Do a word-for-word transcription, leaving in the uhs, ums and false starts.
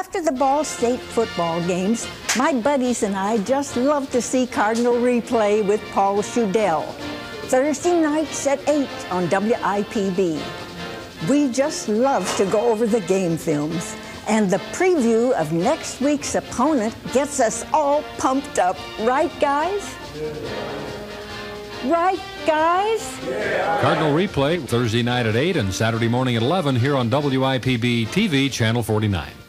After the Ball State football games, my buddies and I just love to see Cardinal Replay with Paul Schudel, Thursday nights at eight on W I P B. We just love to go over the game films, and the preview of next week's opponent gets us all pumped up. Right, guys? Right, guys? Yeah. Cardinal Replay, Thursday night at eight and Saturday morning at eleven here on W I P B T V, Channel forty-nine.